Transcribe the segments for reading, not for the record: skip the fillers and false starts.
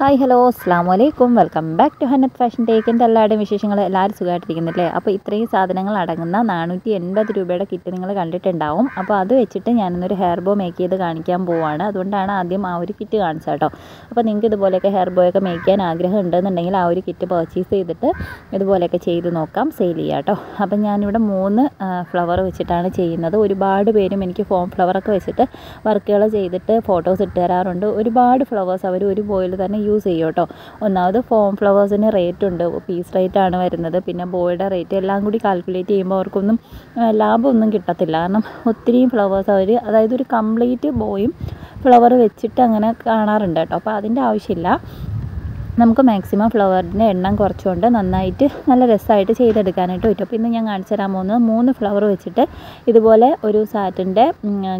Hi hello അസ്സലാമു അലൈക്കും welcome back to Hannath fashion take. എൻ്റെ എല്ലാവരുടെയും വിശേഷങ്ങൾ എല്ലാവരും സുഖമായിട്ടിരിക്കുന്നില്ലേ? അപ്പോൾ ഇത്രയും സാധനങ്ങൾ അടങ്ങുന്ന 480 രൂപയുടെ കിറ്റ് നിങ്ങൾ കണ്ടിട്ടുണ്ടാവും. അപ്പോൾ അത് വെച്ചിട്ട് ഞാനിന്നൊരു ഹെയർ ബോ മേക്ക് ചെയ്ത് കാണിക്കാൻ പോവുകയാണ്. അതുകൊണ്ടാണ് ആദ്യം ആ ഒരു കിറ്റ് കാണിച്ചത് കേട്ടോ. അപ്പോൾ നിങ്ങൾക്ക് ഇതുപോലെയൊക്കെ ഹെയർ ബോയൊക്കെ മേക്ക് ചെയ്യാൻ ആഗ്രഹം ഉണ്ടെന്നുണ്ടെങ്കിൽ ആ ഒരു കിറ്റ് പർച്ചേസ് ചെയ്തിട്ട് ഇതുപോലെയൊക്കെ ചെയ്ത് നോക്കാം, സെയിൽ ചെയ്യാം കേട്ടോ. അപ്പം ഞാനിവിടെ 3 ഫ്ലവർ വെച്ചിട്ടാണ് ചെയ്യുന്നത്. ഒരുപാട് പേരും എനിക്ക് ഫോം ഫ്ലവറൊക്കെ വെച്ചിട്ട് വർക്കുകൾ ചെയ്തിട്ട് ഫോട്ടോസ് ഇട്ട് തരാറുണ്ട്. ഒരുപാട് ഫ്ലവേഴ്സ് അവർ ഒരു ബോയിൽ തന്നെ യൂസ് ചെയ്യും കേട്ടോ. ഒന്നാമത് ഫോം ഫ്ലവേഴ്സിന് റേറ്റ് ഉണ്ട്, പീസ് റേറ്റ് ആണ് വരുന്നത്. പിന്നെ ബോയുടെ റേറ്റ് എല്ലാം കൂടി കാൽക്കുലേറ്റ് ചെയ്യുമ്പോൾ അവർക്കൊന്നും ലാഭമൊന്നും കിട്ടത്തില്ല. കാരണം ഒത്തിരിയും ഫ്ലവേഴ്സ് അവർ, അതായത് ഒരു കംപ്ലീറ്റ് ബോയും ഫ്ലവർ വെച്ചിട്ട് അങ്ങനെ കാണാറുണ്ട് കേട്ടോ. അപ്പോൾ അതിൻ്റെ ആവശ്യമില്ല. നമുക്ക് മാക്സിമം ഫ്ലവറിൻ്റെ എണ്ണം കുറച്ചുകൊണ്ട് നന്നായിട്ട് നല്ല രസമായിട്ട് ചെയ്തെടുക്കാനായിട്ട് പറ്റും. അപ്പോൾ ഇന്ന് ഞാൻ കാണിച്ചു തരാൻ പോകുന്നത് 3 ഫ്ലവർ വെച്ചിട്ട് ഇതുപോലെ ഒരു സാറ്റിൻ്റെ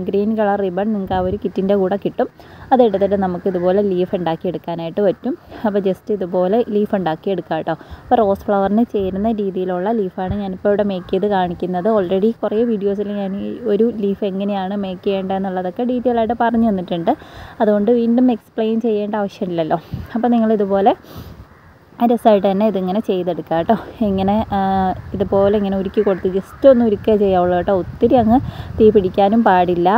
ഗ്രീൻ കളർ റിബൺ നിങ്ങൾക്ക് ആ ഒരു കിറ്റിൻ്റെ കൂടെ കിട്ടും. അതെടുത്തിട്ട് നമുക്ക് ഇതുപോലെ ലീഫ് ഉണ്ടാക്കിയെടുക്കാനായിട്ട് പറ്റും. അപ്പോൾ ജസ്റ്റ് ഇതുപോലെ ലീഫ് ഉണ്ടാക്കിയെടുക്കാം കേട്ടോ. അപ്പോൾ റോസ് ഫ്ലവറിന് ചേരുന്ന രീതിയിലുള്ള ലീഫാണ് ഞാനിപ്പോൾ ഇവിടെ മേക്ക് ചെയ്ത് കാണിക്കുന്നത്. ഓൾറെഡി കുറേ വീഡിയോസിൽ ഞാൻ ഈ ഒരു ലീഫ് എങ്ങനെയാണ് മേക്ക് ചെയ്യേണ്ടതെന്നുള്ളതൊക്കെ ഡീറ്റെയിൽ ആയിട്ട് പറഞ്ഞു തന്നിട്ടുണ്ട്. അതുകൊണ്ട് വീണ്ടും എക്സ്പ്ലെയിൻ ചെയ്യേണ്ട ആവശ്യമില്ലല്ലോ. അപ്പോൾ നിങ്ങൾ ഇതുപോലെ രസമായിട്ട് തന്നെ ഇതിങ്ങനെ ചെയ്തെടുക്കുക കേട്ടോ. ഇങ്ങനെ ഇതുപോലെ ഇങ്ങനെ ഉരുക്കി കൊടുത്ത് ജസ്റ്റ് ഒന്ന് ഉരുക്കുക ചെയ്യാവുള്ളൂ കേട്ടോ. ഒത്തിരി അങ്ങ് തീ പിടിക്കാനും പാടില്ല.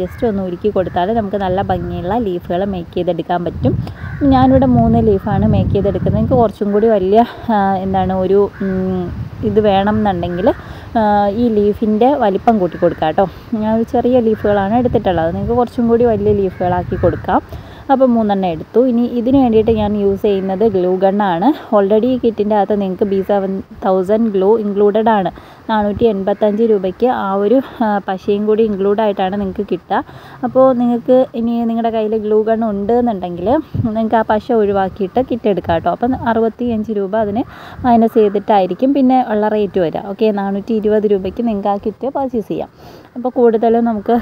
ജസ്റ്റ് ഒന്ന് ഉരുക്കി കൊടുത്താൽ നമുക്ക് നല്ല ഭംഗിയുള്ള ലീഫുകൾ മേക്ക് ചെയ്തെടുക്കാൻ പറ്റും. ഞാനിവിടെ 3 ലീഫാണ് മേക്ക് ചെയ്തെടുക്കുന്നത്. എനിക്ക് കുറച്ചും കൂടി വലിയ എന്താണ് ഒരു ഇത് വേണം എന്നുണ്ടെങ്കിൽ ഈ ലീഫിൻ്റെ വലിപ്പം കൂട്ടി കൊടുക്കാം കേട്ടോ. ഞാൻ ഒരു ചെറിയ ലീഫുകളാണ് എടുത്തിട്ടുള്ളത്. നിങ്ങൾക്ക് കുറച്ചും കൂടി വലിയ ലീഫുകളാക്കി കൊടുക്കാം. അപ്പോൾ 3 എടുത്തു. ഇനി ഇതിന് വേണ്ടിയിട്ട് ഞാൻ യൂസ് ചെയ്യുന്നത് ഗ്ലൂ ഗണ്ണാണ്. ഓൾറെഡി ഈ കിറ്റിൻ്റെ അകത്ത് നിങ്ങൾക്ക് B7000 ഗ്ലൂ ഇൻക്ലൂഡഡ് ആണ്. 485 രൂപയ്ക്ക് ആ ഒരു പശയും കൂടി ഇൻക്ലൂഡായിട്ടാണ് നിങ്ങൾക്ക് കിട്ടുക. അപ്പോൾ നിങ്ങൾക്ക് ഇനി നിങ്ങളുടെ കയ്യിൽ ഗ്ലൂ ഗൺ ഉണ്ട് എന്നുണ്ടെങ്കിൽ നിങ്ങൾക്ക് ആ പശ ഒഴിവാക്കിയിട്ട് കിറ്റ് എടുക്കാം കേട്ടോ. അപ്പം 65 രൂപ അതിന് മൈനസ് ചെയ്തിട്ടായിരിക്കും പിന്നെ ഉള്ള റേറ്റ് വരിക. ഓക്കെ, 420 രൂപയ്ക്ക് നിങ്ങൾക്ക് ആ കിറ്റ് പർച്ചേസ് ചെയ്യാം. അപ്പോൾ കൂടുതലും നമുക്ക്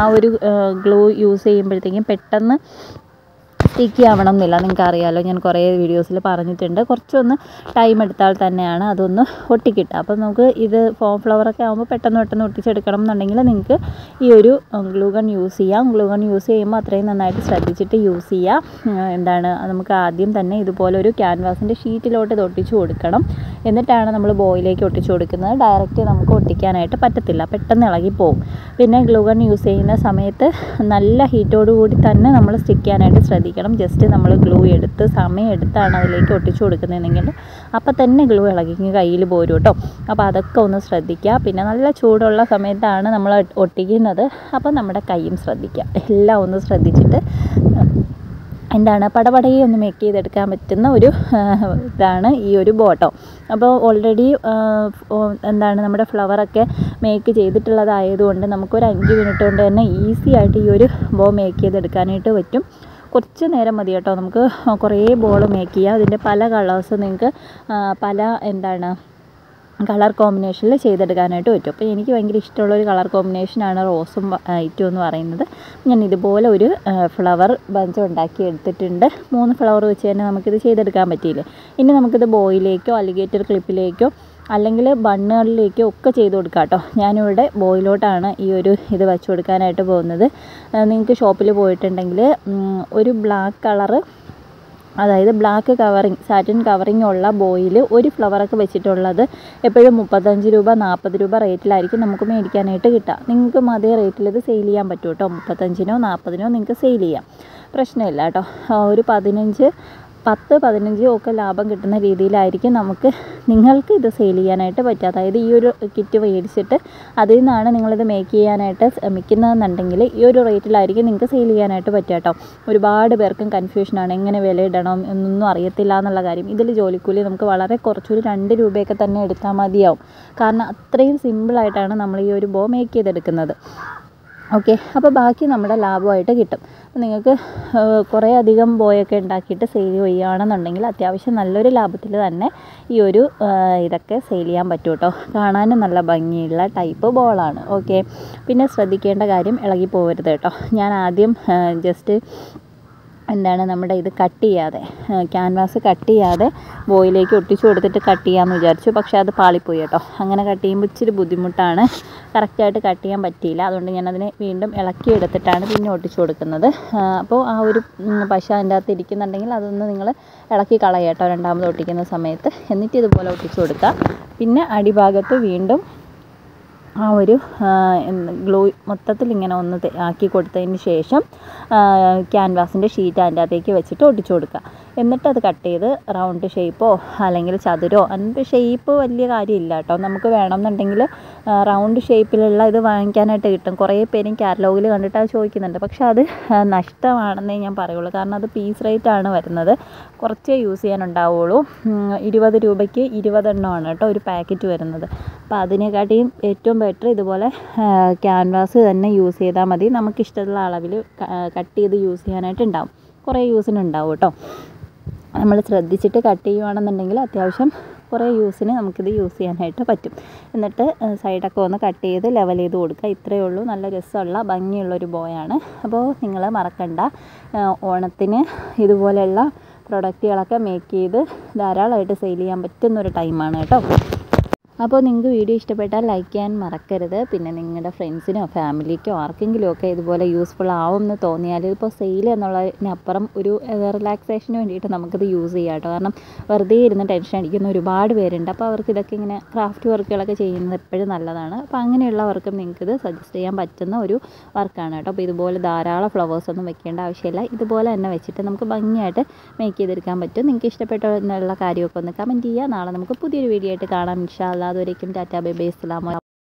ആ ഒരു ഗ്ലൂ യൂസ് ചെയ്യുമ്പോഴത്തേക്കും പെട്ടെന്ന് സ്റ്റിക്കി ആവണം എന്നില്ല. നിങ്ങൾക്കറിയാമല്ലോ, ഞാൻ കുറേ വീഡിയോസിൽ പറഞ്ഞിട്ടുണ്ട്. കുറച്ചൊന്ന് ടൈം എടുത്താൽ തന്നെയാണ് അതൊന്ന് ഒട്ടിക്കിട്ടുക. അപ്പോൾ നമുക്ക് ഇത് ഫോം ഫ്ലവറൊക്കെ ആകുമ്പോൾ പെട്ടെന്ന് ഒട്ടിച്ചെടുക്കണം എന്നുണ്ടെങ്കിൽ നിങ്ങൾക്ക് ഈ ഒരു ഗ്ലൂ ഗൺ യൂസ് ചെയ്യാം. ഗ്ലൂ ഗൺ യൂസ് ചെയ്യുമ്പോൾ അത്രയും നന്നായിട്ട് ശ്രദ്ധിച്ചിട്ട് യൂസ് ചെയ്യാം. എന്താണ്, നമുക്ക് ആദ്യം തന്നെ ഇതുപോലെ ഒരു ക്യാൻവാസിൻ്റെ ഷീറ്റിലോട്ട് ഇത് ഒട്ടിച്ചു കൊടുക്കണം. എന്നിട്ടാണ് നമ്മൾ ബോയിലേക്ക് ഒട്ടിച്ചു കൊടുക്കുന്നത്. ഡയറക്റ്റ് നമുക്ക് ഒട്ടിക്കാനായിട്ട് പറ്റത്തില്ല, പെട്ടെന്ന് ഇളകിപ്പോവും. പിന്നെ ഗ്ലൂ ഗൺ യൂസ് ചെയ്യുന്ന സമയത്ത് നല്ല ഹീറ്റോടുകൂടി തന്നെ നമ്മൾ സ്റ്റിക്ക് ചെയ്യാനായിട്ട് ശ്രദ്ധിക്കണം. ജസ്റ്റ് നമ്മൾ ഗ്ലൂ എടുത്ത് സമയം എടുത്താണ് അതിലേക്ക് ഒട്ടിച്ചു കൊടുക്കുന്നതെങ്കിൽ അപ്പം തന്നെ ഗ്ലൂ ഇളകി കയ്യിൽ പോരും കേട്ടോ. അപ്പോൾ അതൊക്കെ ഒന്ന് ശ്രദ്ധിക്കുക. പിന്നെ നല്ല ചൂടുള്ള സമയത്താണ് നമ്മൾ ഒട്ടിക്കുന്നത്. അപ്പോൾ നമ്മുടെ കൈയും ശ്രദ്ധിക്കുക. എല്ലാം ഒന്ന് ശ്രദ്ധിച്ചിട്ട് എന്താണ് പടപടയെ ഒന്ന് മേക്ക് ചെയ്തെടുക്കാൻ പറ്റുന്ന ഒരു ഇതാണ് ഈ ഒരു ബോട്ടോ. അപ്പോൾ ഓൾറെഡി എന്താണ് നമ്മുടെ ഫ്ലവറൊക്കെ മേക്ക് ചെയ്തിട്ടുള്ളതായതുകൊണ്ട് നമുക്കൊരു 5 മിനിറ്റ് കൊണ്ട് തന്നെ ഈസി ആയിട്ട് ഈ ഒരു ബോ മേക്ക് ചെയ്തെടുക്കാനായിട്ട് പറ്റും. കുറച്ച് നേരം മതി കേട്ടോ. നമുക്ക് കുറേ ബോൾ മേക്ക് ചെയ്യാം. അതിൻ്റെ പല കളേഴ്സ് നിങ്ങൾക്ക് പല എന്താണ് കളർ കോമ്പിനേഷനിൽ ചെയ്തെടുക്കാനായിട്ട് പറ്റും. അപ്പോൾ എനിക്ക് ഭയങ്കര ഇഷ്ടമുള്ളൊരു കളർ കോമ്പിനേഷനാണ് റോസും വൈറ്റും എന്ന് പറയുന്നത്. ഞാൻ ഇതുപോലെ ഒരു ഫ്ലവർ ബഞ്ച് ഉണ്ടാക്കി എടുത്തിട്ടുണ്ട്. 3 ഫ്ലവർ വെച്ച് തന്നെ നമുക്കിത് ചെയ്തെടുക്കാൻ പറ്റിയില്ലേ. ഇനി നമുക്കിത് ബോയിലേക്കോ അലിഗേറ്റർ ക്ലിപ്പിലേക്കോ അല്ലെങ്കിൽ ബണ്ണുകളിലേക്കോ ഒക്കെ ചെയ്ത് കൊടുക്കാം കേട്ടോ. ഞാനിവിടെ ബോയിലോട്ടാണ് ഈ ഒരു ഇത് വെച്ച് കൊടുക്കാനായിട്ട് പോകുന്നത്. നിങ്ങൾക്ക് ഷോപ്പിൽ പോയിട്ടുണ്ടെങ്കിൽ ഒരു ബ്ലാക്ക് കളറ്, അതായത് ബ്ലാക്ക് കവറിങ്, സാറ്റിൻ കവറിങ് ഉള്ള ബോയിൽ ഒരു ഫ്ലവറൊക്കെ വെച്ചിട്ടുള്ളത് എപ്പോഴും 35 രൂപ 40 രൂപ റേറ്റിലായിരിക്കും നമുക്ക് മേടിക്കാനായിട്ട് കിട്ടുക. നിങ്ങൾക്കും അതേ റേറ്റിൽ ഇത് സെയിൽ ചെയ്യാൻ പറ്റും കേട്ടോ. 35നോ 40നോ നിങ്ങൾക്ക് സെയിൽ ചെയ്യാം, പ്രശ്നമില്ല കേട്ടോ. ഒരു 10, 15 ഒക്കെ ലാഭം കിട്ടുന്ന രീതിയിലായിരിക്കും നിങ്ങൾക്ക് ഇത് സെയിൽ ചെയ്യാനായിട്ട് പറ്റുക. അതായത് ഈ ഒരു കിറ്റ് മേടിച്ചിട്ട് അതിൽ നിന്നാണ് നിങ്ങളിത് മേക്ക് ചെയ്യാനായിട്ട് ശ്രമിക്കുന്നതെന്നുണ്ടെങ്കിൽ ഈ ഒരു റേറ്റിലായിരിക്കും നിങ്ങൾക്ക് സെയിൽ ചെയ്യാനായിട്ട് പറ്റുക കേട്ടോ. ഒരുപാട് പേർക്കും കൺഫ്യൂഷനാണ്, എങ്ങനെ വില ഇടണം എന്നൊന്നും അറിയത്തില്ല എന്നുള്ള കാര്യം. ഇതിൽ ജോലിക്കൂലി നമുക്ക് വളരെ കുറച്ചൊരു 2 രൂപയൊക്കെ തന്നെ എടുത്താൽ മതിയാവും. കാരണം അത്രയും സിമ്പിളായിട്ടാണ് നമ്മൾ ഈ ഒരു ബോ മേക്ക് ചെയ്തെടുക്കുന്നത്. ഓക്കെ, അപ്പോൾ ബാക്കി നമ്മുടെ ലാഭമായിട്ട് കിട്ടും. നിങ്ങൾക്ക് കുറേ അധികം ബോയൊക്കെ ഉണ്ടാക്കിയിട്ട് സെയിൽ ചെയ്യുകയാണെന്നുണ്ടെങ്കിൽ അത്യാവശ്യം നല്ലൊരു ലാഭത്തിൽ തന്നെ ഈ ഒരു ഇതൊക്കെ സെയിൽ ചെയ്യാൻ പറ്റും കേട്ടോ. കാണാനും നല്ല ഭംഗിയുള്ള ടൈപ്പ് ബോളാണ്. ഓക്കെ, പിന്നെ ശ്രദ്ധിക്കേണ്ട കാര്യം ഇളകി പോകരുത് കേട്ടോ. ഞാൻ ആദ്യം ജസ്റ്റ് എന്താണ് നമ്മുടെ ഇത് കട്ട് ചെയ്യാതെ ക്യാൻവാസ് കട്ട് ചെയ്യാതെ ബോയിലേക്ക് ഒട്ടിച്ചു കൊടുത്തിട്ട് കട്ട് ചെയ്യാമെന്ന് വിചാരിച്ചു. പക്ഷേ അത് പാളിപ്പോയി കേട്ടോ. അങ്ങനെ കട്ട് ചെയ്യുമ്പോൾ ഇച്ചിരി ബുദ്ധിമുട്ടാണ്, കറക്റ്റായിട്ട് കട്ട് ചെയ്യാൻ പറ്റിയില്ല. അതുകൊണ്ട് ഞാനതിനെ വീണ്ടും ഇളക്കിയെടുത്തിട്ടാണ് പിന്നെ ഒട്ടിച്ചു കൊടുക്കുന്നത്. അപ്പോൾ ആ ഒരു പശ അതിൻ്റെ അകത്ത് ഇരിക്കുന്നുണ്ടെങ്കിൽ അതൊന്ന് നിങ്ങൾ ഇളക്കി കളയുക കേട്ടോ രണ്ടാമത് ഒട്ടിക്കുന്ന സമയത്ത്. എന്നിട്ട് ഇതുപോലെ ഒട്ടിച്ചു കൊടുക്കുക. പിന്നെ അടിഭാഗത്ത് വീണ്ടും ആ ഒരു ഗ്ലൂ മൊത്തത്തിൽ ഇങ്ങനെ ഒന്ന് ആക്കി കൊടുത്തതിന് ശേഷം ക്യാൻവാസിൻ്റെ ഷീറ്റ് അതിൻ്റെ അകത്തേക്ക് വെച്ചിട്ട് ഒട്ടിച്ചു കൊടുക്കുക. എന്നിട്ടത് കട്ട് ചെയ്ത് റൗണ്ട് ഷേപ്പോ അല്ലെങ്കിൽ ചതുരോ, അതിൻ്റെ ഷേപ്പ് വലിയ കാര്യമില്ല കേട്ടോ. നമുക്ക് വേണമെന്നുണ്ടെങ്കിൽ റൗണ്ട് ഷേപ്പിലുള്ള ഇത് വാങ്ങിക്കാനായിട്ട് കിട്ടും. കുറേ പേരും കാറ്റലോഗിൽ കണ്ടിട്ട് അത് ചോദിക്കുന്നുണ്ട്. പക്ഷേ അത് നഷ്ടമാണെന്നേ ഞാൻ പറയുള്ളൂ. കാരണം അത് പീസ് റേറ്റാണ് വരുന്നത്, കുറച്ചേ യൂസ് ചെയ്യാനുണ്ടാവുള്ളൂ. 20 രൂപയ്ക്ക് 20 എണ്ണമാണ് കേട്ടോ ഒരു പാക്കറ്റ് വരുന്നത്. അപ്പോൾ അതിനെക്കാട്ടിയും ഏറ്റവും ബെറ്റർ ഇതുപോലെ ക്യാൻവാസ് തന്നെ യൂസ് ചെയ്താൽ മതി. നമുക്കിഷ്ടമുള്ള അളവിൽ കട്ട് ചെയ്ത് യൂസ് ചെയ്യാനായിട്ടുണ്ടാവും. കുറേ യൂസിനുണ്ടാവും കേട്ടോ. നമ്മൾ ശ്രദ്ധിച്ചിട്ട് കട്ട് ചെയ്യുകയാണെന്നുണ്ടെങ്കിൽ അത്യാവശ്യം കുറേ യൂസിന് നമുക്കിത് യൂസ് ചെയ്യാനായിട്ട് പറ്റും. എന്നിട്ട് സൈഡൊക്കെ ഒന്ന് കട്ട് ചെയ്ത് ലെവൽ ചെയ്ത് കൊടുക്കുക. ഇത്രയേ ഉള്ളൂ. നല്ല രസമുള്ള ഭംഗിയുള്ളൊരു ബോയാണ്. അപ്പോൾ നിങ്ങൾ മറക്കണ്ട, ഓണത്തിന് ഇതുപോലെയുള്ള പ്രൊഡക്റ്റുകളൊക്കെ മേക്ക് ചെയ്ത് ധാരാളമായിട്ട് സെയിൽ ചെയ്യാൻ പറ്റുന്നൊരു ടൈമാണ് കേട്ടോ. അപ്പോൾ നിങ്ങൾക്ക് വീഡിയോ ഇഷ്ടപ്പെട്ടാൽ ലൈക്ക് ചെയ്യാൻ മറക്കരുത്. പിന്നെ നിങ്ങളുടെ ഫ്രണ്ട്സിനോ ഫാമിലിക്കോ ആർക്കെങ്കിലും ഒക്കെ ഇതുപോലെ യൂസ്ഫുൾ ആവുമെന്ന് തോന്നിയാൽ, ഇപ്പോൾ സെയിൽ എന്നുള്ളതിനപ്പുറം ഒരു റിലാക്സേഷന് വേണ്ടിയിട്ട് നമുക്കിത് യൂസ് ചെയ്യാം കേട്ടോ. കാരണം വെറുതെ ഇരുന്ന് ടെൻഷൻ അടിക്കുന്ന ഒരുപാട് പേരുണ്ട്. അപ്പോൾ അവർക്ക് ഇതൊക്കെ ഇങ്ങനെ ക്രാഫ്റ്റ് വർക്കുകളൊക്കെ ചെയ്യുന്നത് എപ്പോഴും നല്ലതാണ്. അപ്പോൾ അങ്ങനെയുള്ളവർക്കും നിങ്ങൾക്കിത് സജസ്റ്റ് ചെയ്യാൻ പറ്റുന്ന ഒരു വർക്കാണ് കേട്ടോ. അപ്പോൾ ഇതുപോലെ ധാരാളം ഫ്ലവേഴ്സൊന്നും വെക്കേണ്ട ആവശ്യമില്ല. ഇതുപോലെ തന്നെ വെച്ചിട്ട് നമുക്ക് ഭംഗിയായിട്ട് മേക്ക് ചെയ്തെടുക്കാൻ പറ്റും. നിങ്ങൾക്ക് ഇഷ്ടപ്പെട്ടുള്ള കാര്യമൊക്കെ ഒന്ന് കമൻറ്റ് ചെയ്യുക. നാളെ നമുക്ക് പുതിയൊരു വീഡിയോ ആയിട്ട് കാണാം ഇൻഷാ അല്ലാഹ്. അതുവരേക്കും ടാറ്റാ ബൈ ബൈ അസ്സലാമു അലൈക്കും.